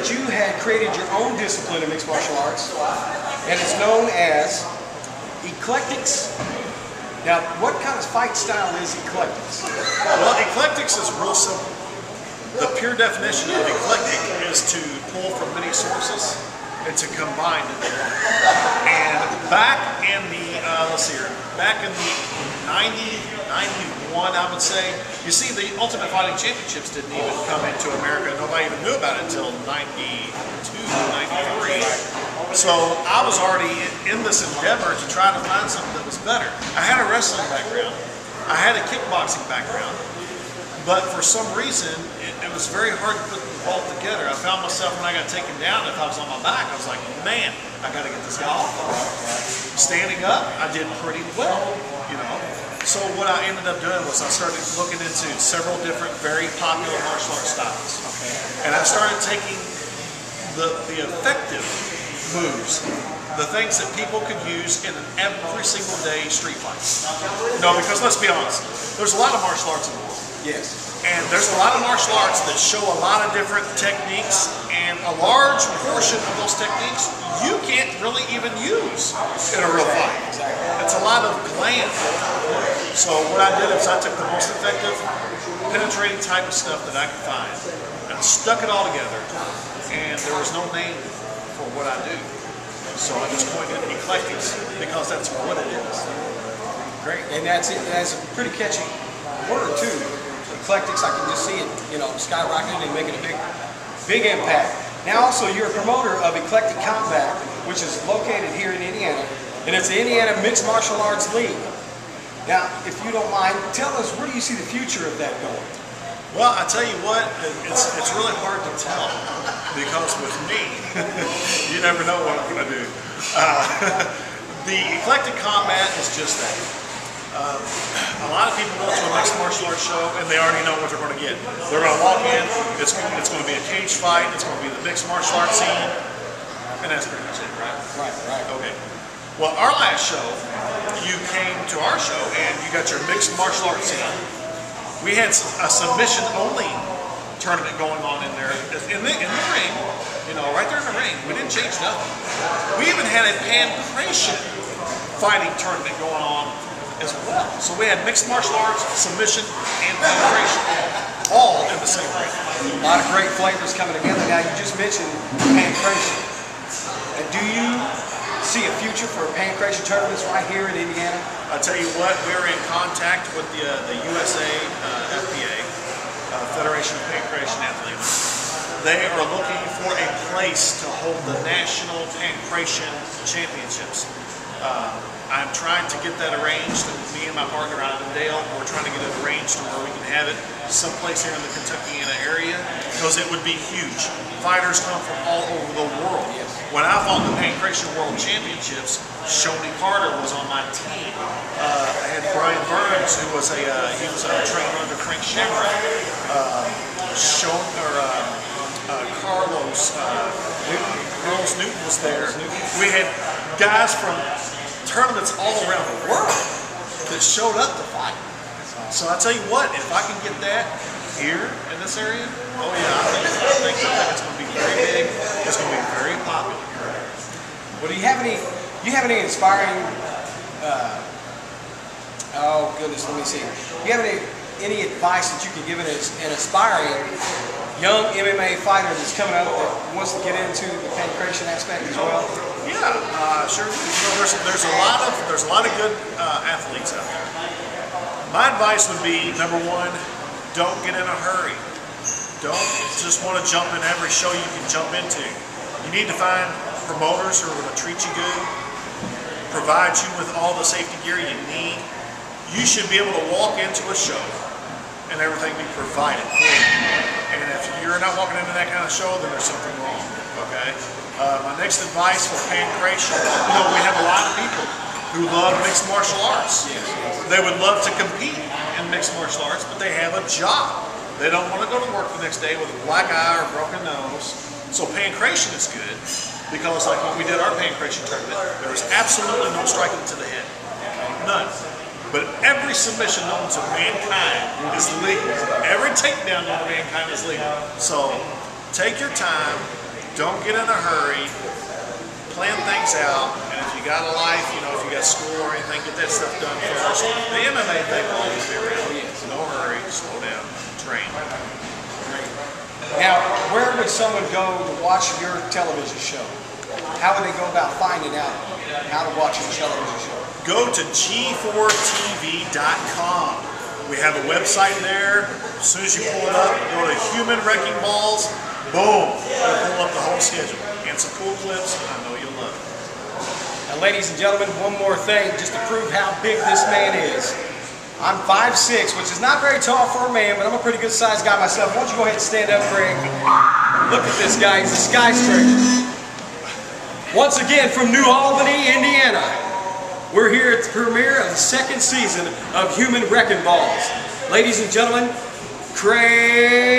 that you had created your own discipline in mixed martial arts, and it's known as Eclectics. Now, what kind of fight style is Eclectics? Well, Eclectics is real simple. The pure definition of eclectic is to pull from many sources and to combine into one. And back in the, let's see here, back in the 91, I would say. You see, the Ultimate Fighting Championships didn't even come into America. Nobody even knew about it until 92, 93. So I was already in this endeavor to try to find something that was better. I had a wrestling background. I had a kickboxing background. But for some reason, it was very hard to put them all together. I found myself when I got taken down, if I was on my back, I was like, man, I got to get this guy off. Standing up, I did pretty well, you know. So what I ended up doing was I started looking into several different very popular martial arts styles. And I started taking the effective moves, the things that people could use in an every single day street fight. No, because let's be honest, there's a lot of martial arts in the world. Yes. And there's a lot of martial arts that show a lot of different techniques, and a large portion of those techniques you can't really even use in a real fight. It's a lot of glam. So what I did is I took the most effective, penetrating type of stuff that I could find, and I stuck it all together, and there was no name for what I do. So I just coined it Eclectics, because that's what it is. Great. And that's it. That's a pretty catchy word, too. Eclectics, I can just see it, you know, skyrocketing and making a big impact. Now also, you're a promoter of Eclectic Combat, which is located here in Indiana, and it's the Indiana Mixed Martial Arts League. Now, if you don't mind, tell us, where do you see the future of that going? Well, I tell you what, it's really hard to tell, because with me, you never know what I'm going to do. The Eclectic Combat is just that. A lot of people go to a mixed martial arts show and they already know what they're going to get. They're going to walk in, it's going to be a cage fight, it's going to be the mixed martial arts scene, and that's pretty much it, right? Right. Okay. Well, our last show, you came to our show and you got your mixed martial arts scene. We had a submission only tournament going on in there, in the ring, you know, right there in the ring. We didn't change nothing. We even had a pankration fighting tournament going on as well. So we had mixed martial arts, submission, and pankration, all in the same ring. A lot of great flavors coming together. Now, you just mentioned pankration. Do you see a future for pankration tournaments right here in Indiana? I'll tell you what, we're in contact with the USA FBA, Federation of Pankration Athletes. They are looking for a place to hold the National Pankration Championships. I'm trying to get that arranged. Me and my partner out in Dale, we're trying to get it arranged to where we can have it someplace here in the Kentuckiana area, because it would be huge. Fighters come from all over the world. When I fought the Pankration World Championships, Shoney Carter was on my team. I had Brian Burns, who was a trainer under Frank Shimer. Carlos Newton was there. We had guys from tournaments all around the world that showed up to fight. So I tell you what, if I can get that here in this area, oh yeah, I think it's going to be very big. It's going to be very popular. Well, do you have any inspiring? Oh goodness, let me see. Do you have any advice that you can give an aspiring young MMA fighter that's coming up that wants to get into the pankration aspect as well? Yeah, sure. You know, there's a lot of good athletes out there. My advice would be, number one, don't get in a hurry. Don't just want to jump in every show you can jump into. You need to find promoters who are going to treat you good, provide you with all the safety gear you need. You should be able to walk into a show and everything be provided for you. And if you're not walking into that kind of show, then there's something wrong. Okay. My next advice for pankration, you know, we have a lot of people who love mixed martial arts. They would love to compete in mixed martial arts, but they have a job. They don't want to go to work the next day with a black eye or a broken nose. So pankration is good, because like when we did our pankration tournament, there was absolutely no striking to the head. None. But every submission known to mankind is legal. Every takedown known to mankind is legal. So take your time. Don't get in a hurry. Plan things out. And if you got a life, you know, if you got school or anything, get that stuff done first. The MMA thing will always be around. No hurry. Slow down. Train. Now, where would someone go to watch your television show? How would they go about finding out how to watch your television show? Go to G4TV.com. We have a website there. As soon as you pull it up, go to Human Wrecking Balls. Boom! It'll pull up the whole schedule. And some cool clips, and I know you'll love it. Now, ladies and gentlemen, one more thing just to prove how big this man is. I'm 5'6", which is not very tall for a man, but I'm a pretty good sized guy myself. Why don't you go ahead and stand up, Greg? Look at this guy, he's a skyscraper. Once again, from New Albany, Indiana, we're here at the premiere of the second season of Human Wrecking Balls. Ladies and gentlemen, Craig.